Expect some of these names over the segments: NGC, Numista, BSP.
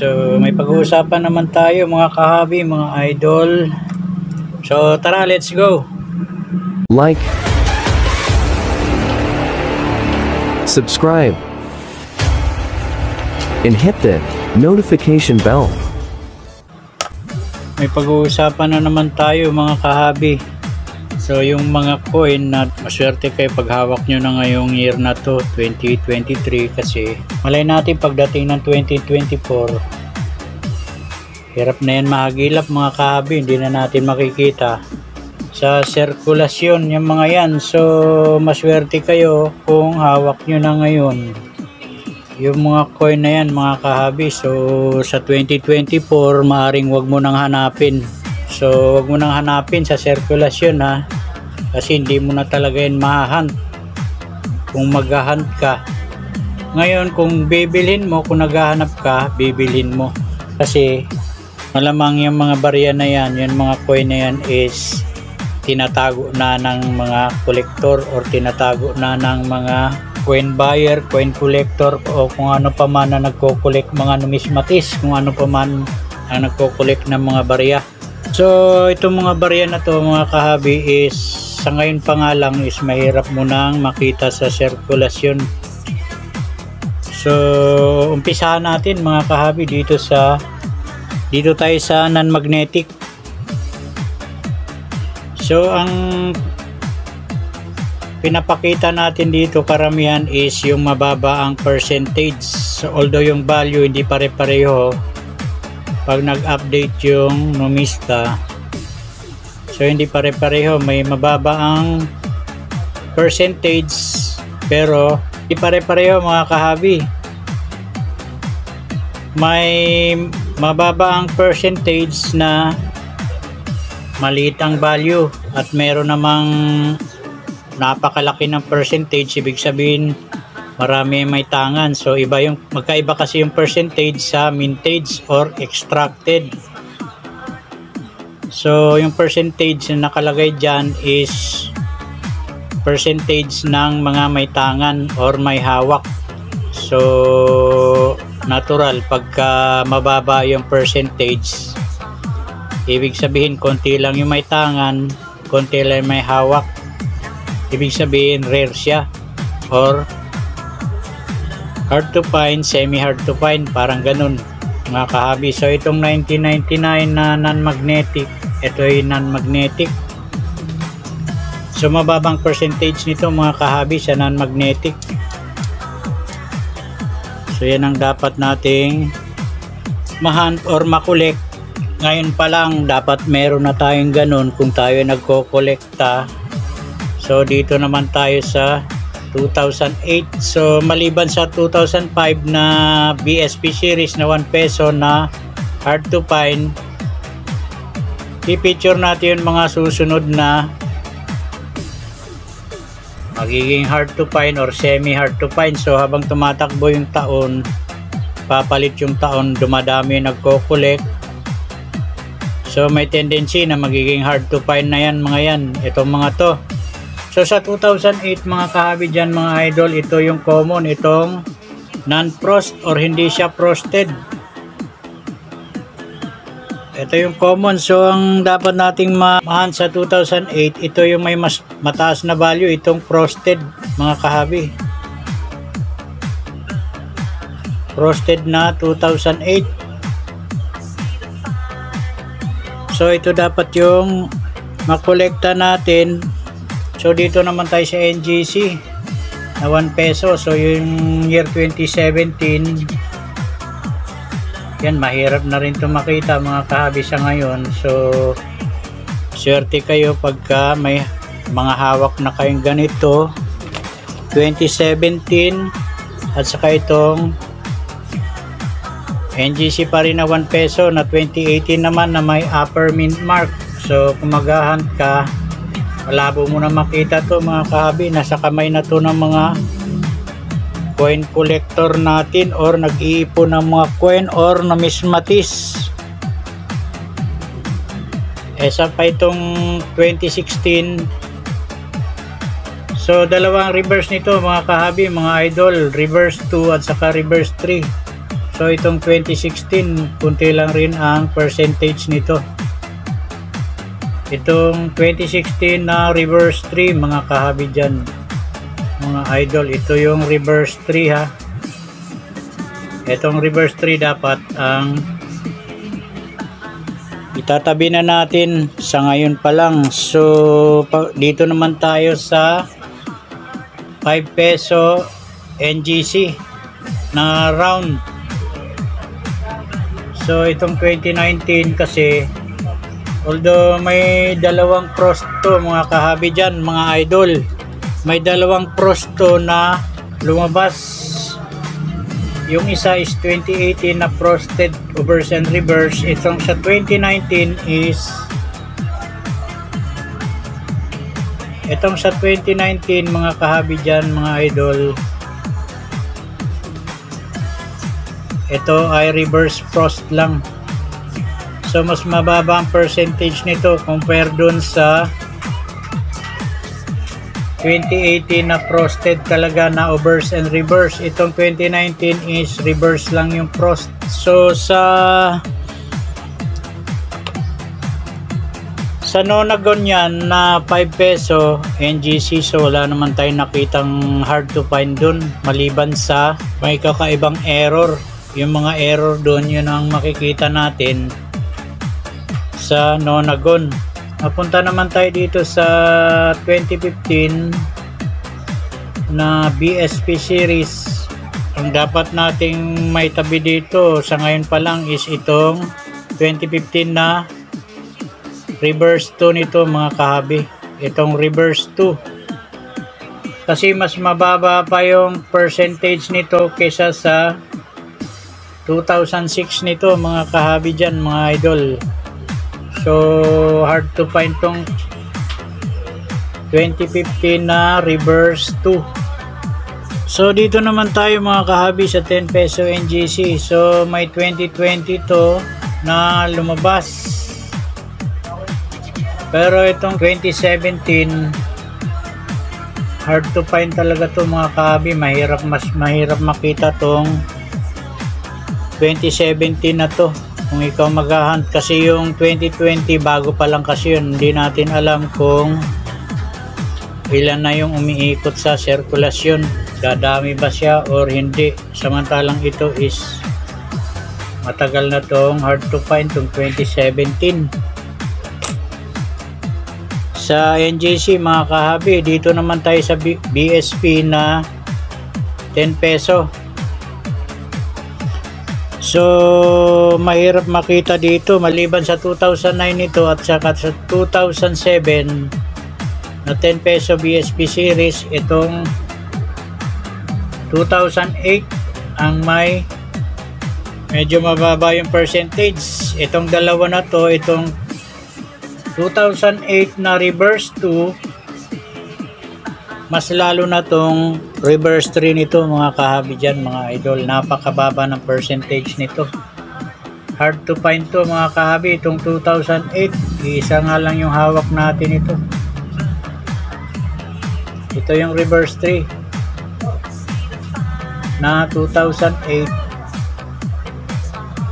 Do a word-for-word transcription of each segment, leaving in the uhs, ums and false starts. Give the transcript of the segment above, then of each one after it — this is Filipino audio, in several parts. So may pag-uusapan naman tayo mga kahabi, mga idol. So tara, let's go. Like, subscribe, and hit the notification bell. May pag-uusapan na naman tayo mga kahabi. So yung mga coin na maswerte kayo pag hawak nyo na ngayong year na to, twenty twenty-three, kasi malay natin pagdating ng twenty twenty-four, hirap na yan mahagilap mga kahabi, hindi na natin makikita sa sirkulasyon yung mga yan. So maswerte kayo kung hawak nyo na ngayon yung mga coin na yan mga kahabi. So sa twenty twenty-four, maaring wag mo nang hanapin. So wag mo nang hanapin sa sirkulasyon ha, kasi hindi mo na talaga yun mahahunt kung maghahunt ka. Ngayon kung bibilhin mo, kung naghahanap ka, bibilhin mo, kasi malamang yung mga barya na yan, yung mga coin na yan is tinatago na ng mga collector or tinatago na ng mga coin buyer, coin collector, o kung ano pa man na nagko-collect mga numismatist, kung ano pa man ang nagko-collect ng mga barya. So itong mga barya na to mga kahabi is sa ngayon pa nga lang is mahirap mo nang makita sa sirkulasyon. So umpisahan natin mga kahabi dito sa dito tayo sa non-magnetic. So ang pinapakita natin dito karamihan is yung mababa ang percentage. So, although yung value hindi pare-pareho pag nag-update yung Numista, so hindi pare-pareho, may mababa ang percentage pero hindi pare-pareho mga kahabi. May mababa ang percentage na maliit ang value at meron namang napakalaki ng percentage, ibig sabihin marami may tangan. So iba yung, magkaiba kasi yung percentage sa mintage or extracted. So yung percentage na nakalagay dyan is percentage ng mga may tangan or may hawak. So natural, pagka mababa yung percentage, ibig sabihin konti lang yung may tangan, konti lang may hawak, ibig sabihin rare siya or hard to find, semi hard to find, parang ganun mga kahabi. So itong nineteen ninety-nine na non-magnetic, ito ay non-magnetic. So mababang percentage nito mga kahabi sa non-magnetic. So yan ang dapat nating ma-hunt or ma-collect. Ngayon pa lang dapat meron na tayong ganun kung tayo nagko-collecta. So dito naman tayo sa two thousand eight. So maliban sa two thousand five na B S P series na one peso na hard to find, i-feature natin yung mga susunod na magiging hard to find or semi hard to find. So habang tumatakbo yung taon, papalit yung taon, dumadami yung nagko-collect. So may tendency na magiging hard to find na yan mga yan, itong mga to. So sa two thousand eight mga kahabi dyan mga idol, ito yung common, itong non-frost or hindi siya frosted. Ito yung common. So ang dapat nating ma-hunt sa two thousand eight, ito yung may mas mataas na value, itong frosted mga kahabi. Frosted na two thousand eight. So ito dapat yung makolekta natin. So dito naman tayo sa N G C na one peso. So yung year twenty seventeen, yan mahirap na rin ito makita mga kahabi sa ngayon. So swerte kayo pagka may mga hawak na kayong ganito, twenty seventeen, at saka itong N G C pa rin na one peso na twenty eighteen naman na may upper mint mark. So kung mag-hunt ka, malabo mo na makita to mga kahabi, nasa kamay na to ng mga coin collector natin or nag-iipon ng mga coin or numismatist. Esa pa itong twenty sixteen. So dalawang reverse nito mga kahabi, mga idol, reverse two at saka reverse three. So So itong twenty sixteen, kunti lang rin ang percentage nito. Itong twenty sixteen na reverse three mga kahabi dyan, mga idol, ito yung reverse three ha. Itong reverse three dapat ang itatabi na natin sa ngayon pa lang. So dito naman tayo sa five peso N G C na round. So itong twenty nineteen kasi, although may dalawang cross to mga kahabi dyan mga idol, may dalawang cross to na lumabas. Yung isa is twenty eighteen na frosted overs and reverse. Itong sa twenty nineteen is itong sa twenty nineteen mga kahabi dyan mga idol, ito ay reverse frost lang. So mas mababa ang percentage nito compared dun sa twenty eighteen na frosted talaga na overs and reverse. Itong twenty nineteen is reverse lang yung frost. So sa sa nonagon yan na five peso N G C, so wala naman tayong nakitang hard to find dun maliban sa may kakaibang error. Yung mga error dun, yun ang makikita natin sa nonagon. Napunta naman tayo dito sa twenty fifteen na B S P series. Ang dapat nating may tabi dito sa ngayon pa lang is itong twenty fifteen na reverse two nito mga kahabi. Itong reverse two. Kasi mas mababa pa yung percentage nito kaysa sa two thousand six nito mga kahabi dyan mga idol. So hard to find tong twenty fifteen na reverse two. So dito naman tayo mga kahabi sa ten peso N G C. So may twenty twenty to na lumabas. Pero itong twenty seventeen hard to find talaga to mga kahabi. Mahirap, mas mahirap makita tong twenty seventeen na to. Kung ikaw mag-hunt, kasi yung twenty twenty bago pa lang kasi yun, hindi natin alam kung ilan na yung umiikot sa sirkulasyon, dadami ba siya or hindi. Samantalang ito is matagal na tong hard to find tong twenty seventeen sa N G C mga kahabi. Dito naman tayo sa B S P na ten peso. So mahirap makita dito maliban sa two thousand nine nito at saka sa two thousand seven na ten peso B S P series. Itong two thousand eight ang may medyo mababa yung percentage. Itong dalawa na to, itong two thousand eight na reverse two, mas lalo na tong reverse three nito mga kahabi dyan mga idol. Napakababa ng percentage nito, hard to find to mga kahabi. Itong two thousand eight, isa nga lang yung hawak natin ito. Ito yung reverse three na two thousand eight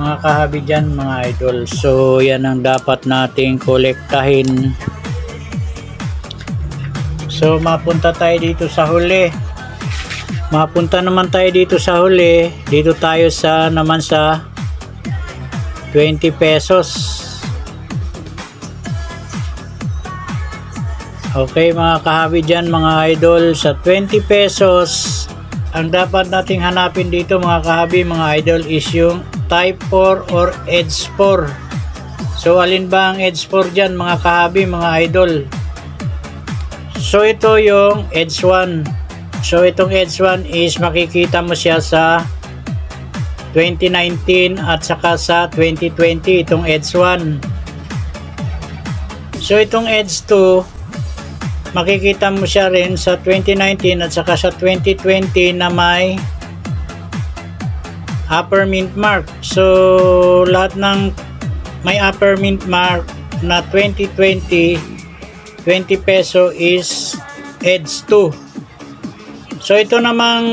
mga kahabi dyan mga idol. So yan ang dapat nating kolektahin. So mapunta tayo dito sa huli. Mapunta naman tayo dito sa huli. Dito tayo sa naman sa twenty pesos. Okay mga kahabi dyan mga idol, sa twenty pesos ang dapat nating hanapin dito mga kahabi mga idol is yung type four or edge four. So alin ba ang edge four dyan mga kahabi mga idol? So ito yung edge one. So itong edge one is makikita mo siya sa twenty nineteen at saka sa twenty twenty itong edge one. So itong edge two makikita mo siya rin sa twenty nineteen at saka sa twenty twenty na may upper mint mark. So lahat ng may upper mint mark na twenty twenty, twenty peso is edge two. So ito namang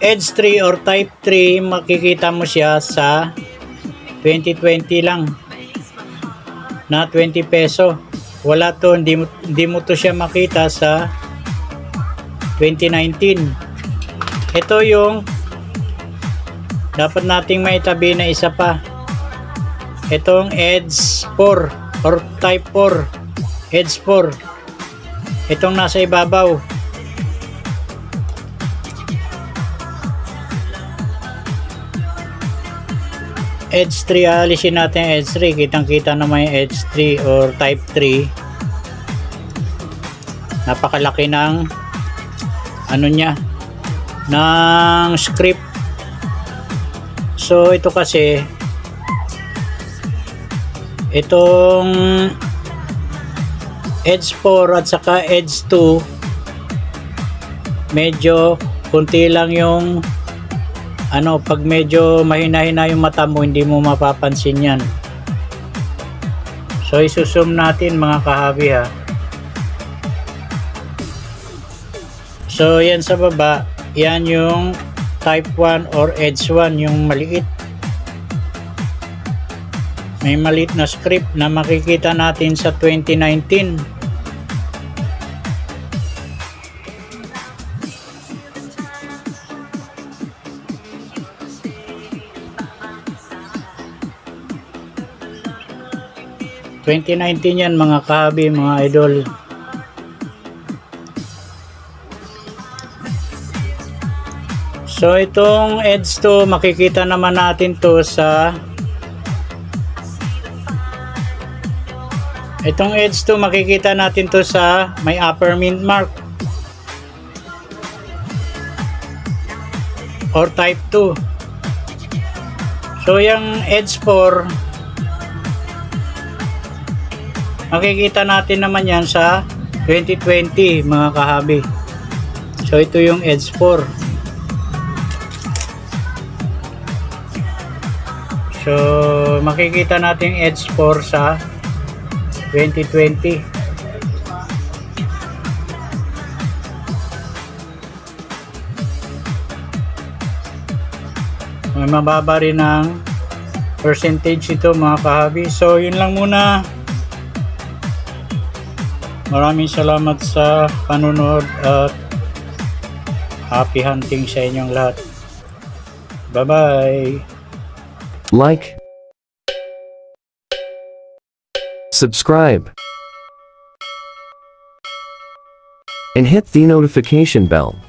edge three or type three, makikita mo siya sa twenty twenty lang na twenty peso. Wala to, hindi mo, hindi mo to siya makita sa twenty nineteen. Ito yung dapat nating maitabi na isa pa, itong edge four or type four, edge four, itong nasa ibabaw. Edge three, alisin natin yung edge three. Kitang-kita naman yung edge three or type three. Napakalaki ng ano niya, ng script. So ito kasi, itong edge four at saka edge two, medyo kunti lang yung ano, pag medyo mahina-hina yung mata mo, hindi mo mapapansin yan. So isusum natin mga kahabi ha. So yan sa baba, yan yung type one or edge one, yung maliit. May maliit na script na makikita natin sa twenty nineteen. twenty nineteen yan mga kahabi, mga idol. So itong edge two, makikita naman natin to sa itong edge two, makikita natin to sa may upper mint mark or type two. So yung edge four, makikita natin naman yan sa twenty twenty mga kahabi. So ito yung edge four. So makikita natin edge four sa twenty twenty. May mababa rin ang percentage ito mga kahabi. So yun lang muna. Maraming salamat sa panonood at happy hunting sa inyong lahat. Bye-bye. Like, subscribe, and hit the notification bell.